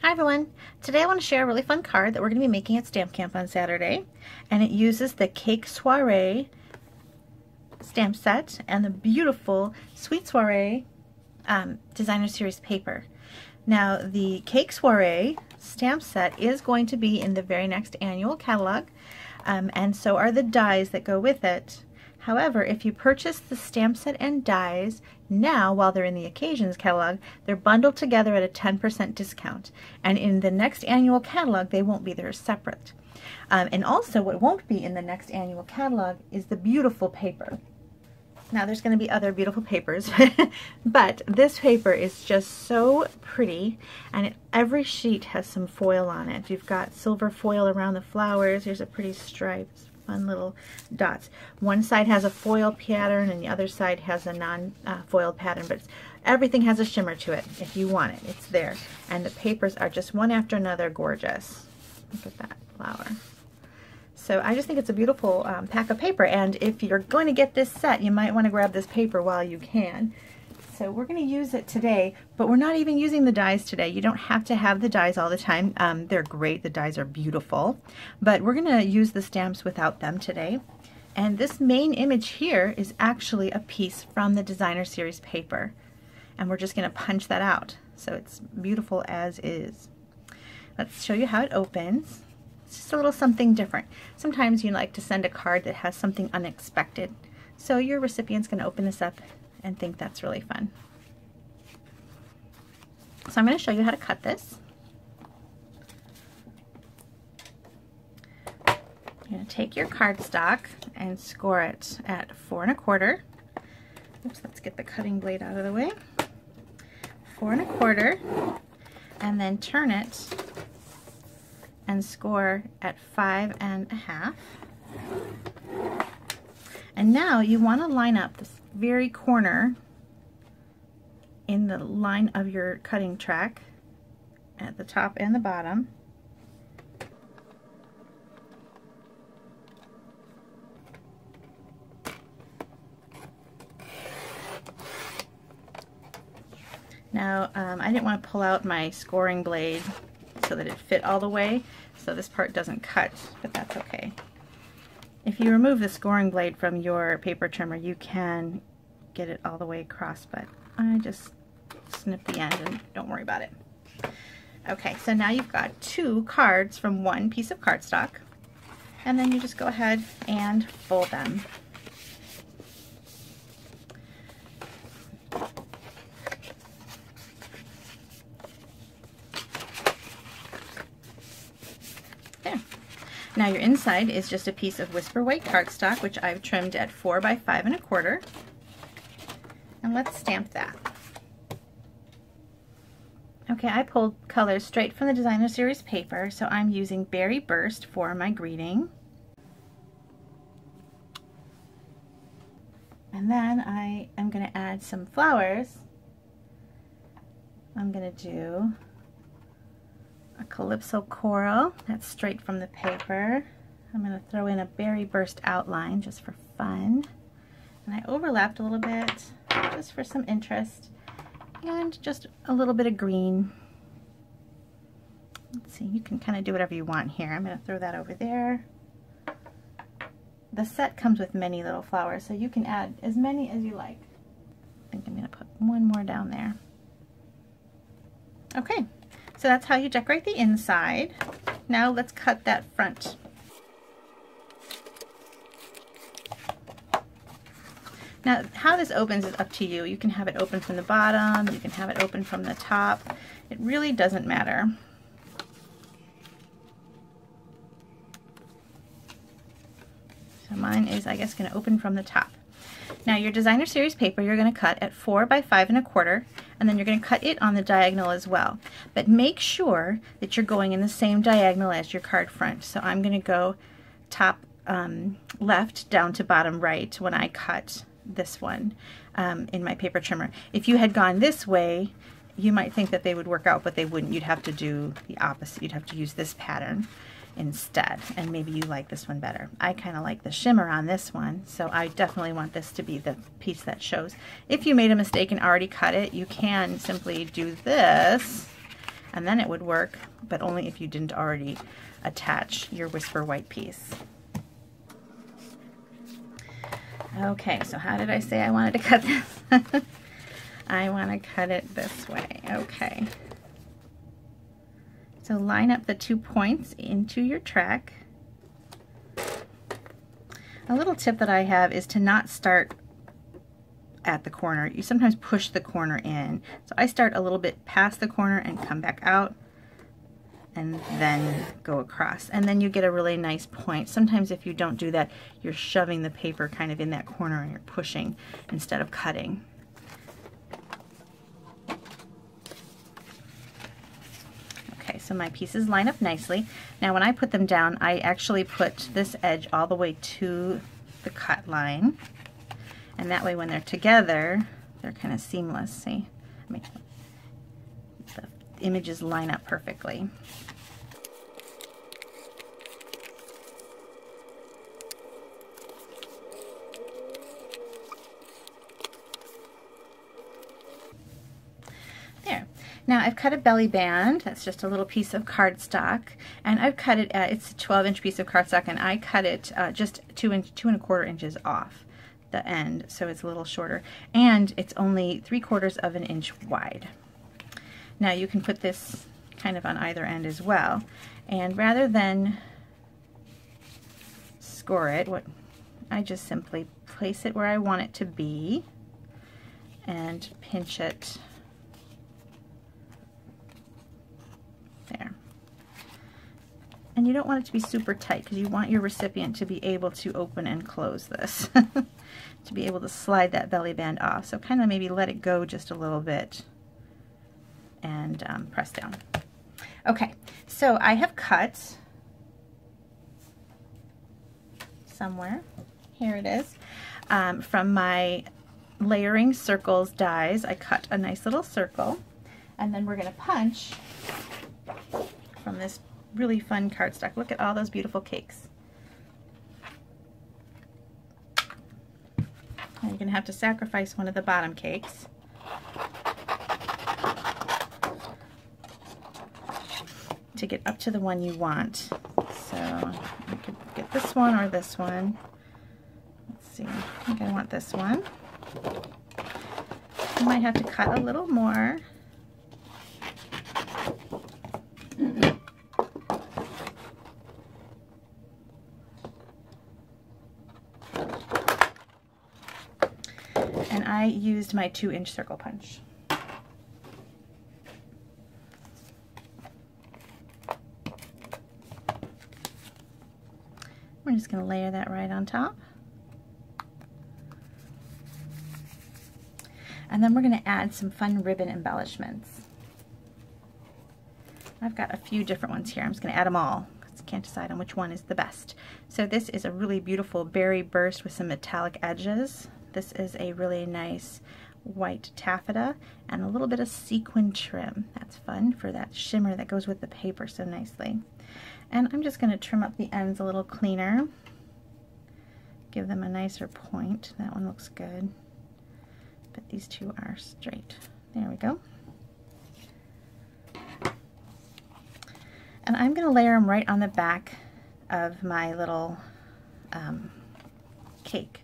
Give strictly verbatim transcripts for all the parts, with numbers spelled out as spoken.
Hi everyone! Today I want to share a really fun card that we're going to be making at Stamp Camp on Saturday, and it uses the Cake Soiree stamp set and the beautiful Sweet Soiree um, Designer Series paper. Now the Cake Soiree stamp set is going to be in the very next annual catalog, um, and so are the dies that go with it. However, if you purchase the stamp set and dies now while they're in the Occasions catalog, they're bundled together at a ten percent discount. And in the next annual catalog, they won't be. They're separate. Um, and also, what won't be in the next annual catalog is the beautiful paper. Now, there's going to be other beautiful papers, but this paper is just so pretty, and it, every sheet has some foil on it. You've got silver foil around the flowers. Here's a pretty stripe. Fun little dots. One side has a foil pattern and the other side has a non-foiled uh, pattern, but it's, everything has a shimmer to it if you want it. It's there. And the papers are just one after another gorgeous. Look at that flower. So I just think it's a beautiful um, pack of paper, and if you're going to get this set, you might want to grab this paper while you can. So we're going to use it today, but we're not even using the dies today. You don't have to have the dies all the time. Um, they're great. The dies are beautiful, but we're going to use the stamps without them today. And this main image here is actually a piece from the Designer Series paper, and we're just going to punch that out. So it's beautiful as is. Let's show you how it opens. It's just a little something different. Sometimes you like to send a card that has something unexpected. So your recipient's going to open this up and think that's really fun. So I'm going to show you how to cut this. You're going to take your cardstock and score it at four and a quarter. Oops, let's get the cutting blade out of the way. Four and a quarter, and then turn it and score at five and a half. And now you want to line up this very corner in the line of your cutting track at the top and the bottom. Now um, I didn't want to pull out my scoring blade so that it fit all the way, so this part doesn't cut, but that's okay. If you remove the scoring blade from your paper trimmer, you can get it all the way across, but I just snip the end and don't worry about it. Okay, so now you've got two cards from one piece of cardstock, and then you just go ahead and fold them. Now your inside is just a piece of Whisper White cardstock, which I've trimmed at four by five and a quarter. And let's stamp that. Okay, I pulled colors straight from the Designer Series paper, so I'm using Berry Burst for my greeting. And then I am going to add some flowers. I'm going to do a Calypso Coral, that's straight from the paper. I'm going to throw in a Berry Burst outline just for fun. And I overlapped a little bit just for some interest, and just a little bit of green. Let's see, you can kind of do whatever you want here. I'm going to throw that over there. The set comes with many little flowers, so you can add as many as you like. I think I'm going to put one more down there. Okay. So that's how you decorate the inside. Now let's cut that front. Now how this opens is up to you. You can have it open from the bottom, you can have it open from the top. It really doesn't matter. So mine is, I guess, going to open from the top. Now your Designer Series paper you're going to cut at four by five and a quarter, and then you're going to cut it on the diagonal as well. But make sure that you're going in the same diagonal as your card front. So I'm going to go top um, left down to bottom right when I cut this one um, in my paper trimmer. If you had gone this way, you might think that they would work out, but they wouldn't. You'd have to do the opposite. You'd have to use this pattern instead, and maybe you like this one better. I kind of like the shimmer on this one, so I definitely want this to be the piece that shows. If you made a mistake and already cut it, you can simply do this and then it would work, but only if you didn't already attach your Whisper White piece. Okay, so how did I say I wanted to cut this? I want to cut it this way. Okay. So line up the two points into your track. A little tip that I have is to not start at the corner. You sometimes push the corner in. So I start a little bit past the corner and come back out and then go across. And then you get a really nice point. Sometimes if you don't do that, you're shoving the paper kind of in that corner and you're pushing instead of cutting. Okay, so my pieces line up nicely. Now when I put them down, I actually put this edge all the way to the cut line. And that way when they're together, they're kind of seamless, see? I mean, the images line up perfectly. There. Now I've cut a belly band. That's just a little piece of cardstock, and I've cut it at, it's a twelve inch piece of cardstock, and I cut it uh, just two inch, two and a quarter inches off the end, so it's a little shorter, and it's only three quarters of an inch wide. Now you can put this kind of on either end as well, and rather than score it, what I just simply place it where I want it to be and pinch it there. And you don't want it to be super tight because you want your recipient to be able to open and close this, to be able to slide that belly band off. So kind of maybe let it go just a little bit and um, press down. Okay, so I have cut somewhere, here it is, um, from my layering circles dies. I cut a nice little circle, and then we're going to punch from this really fun cardstock. Look at all those beautiful cakes. And you're going to have to sacrifice one of the bottom cakes. To get up to the one you want. So I could get this one or this one. Let's see, I think I want this one. I might have to cut a little more. And I used my two inch circle punch. We're just going to layer that right on top. And then we're going to add some fun ribbon embellishments. I've got a few different ones here. I'm just going to add them all because I can't decide on which one is the best. So this is a really beautiful berry burst with some metallic edges. This is a really nice white taffeta and a little bit of sequin trim. That's fun for that shimmer that goes with the paper so nicely. And I'm just going to trim up the ends a little cleaner, give them a nicer point. That one looks good, but these two are straight. There we go. And I'm going to layer them right on the back of my little um, cake.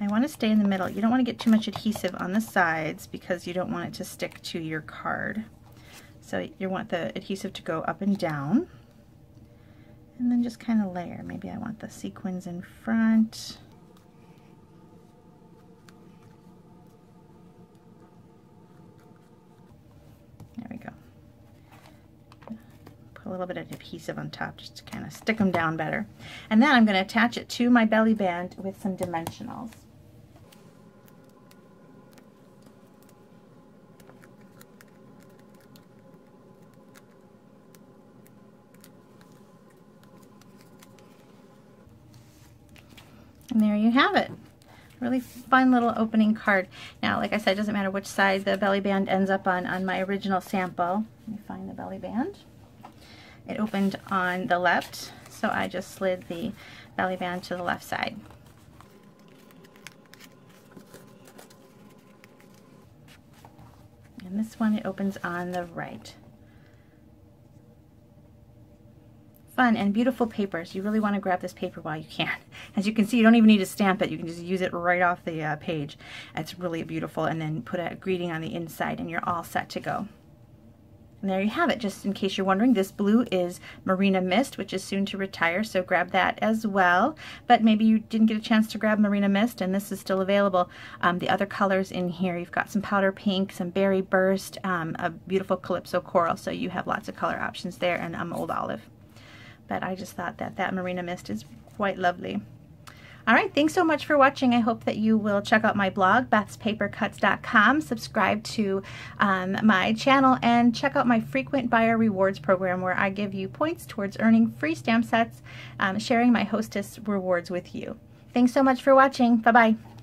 I want to stay in the middle. You don't want to get too much adhesive on the sides because you don't want it to stick to your card. So you want the adhesive to go up and down. And then just kind of layer. Maybe I want the sequins in front. There we go. Put a little bit of adhesive on top just to kind of stick them down better. And then I'm going to attach it to my belly band with some dimensionals. And there you have it. Really fun little opening card. Now, like I said, it doesn't matter which side the belly band ends up on on my original sample. Let me find the belly band. It opened on the left, so I just slid the belly band to the left side. And this one, it opens on the right. fun and beautiful papers. You really want to grab this paper while you can. As you can see, you don't even need to stamp it. You can just use it right off the uh, page. It's really beautiful. And then put a greeting on the inside and you're all set to go. And there you have it. Just in case you're wondering, this blue is Marina Mist, which is soon to retire, so grab that as well. But maybe you didn't get a chance to grab Marina Mist, and this is still available. Um, the other colors in here, you've got some Powder Pink, some Berry Burst, um, a beautiful Calypso Coral, so you have lots of color options there, and um, Old Olive. But I just thought that that Marina Mist is quite lovely. Alright, thanks so much for watching. I hope that you will check out my blog, beths paper cuts dot com, subscribe to um, my channel, and check out my frequent buyer rewards program where I give you points towards earning free stamp sets, um, sharing my hostess rewards with you. Thanks so much for watching. Bye-bye.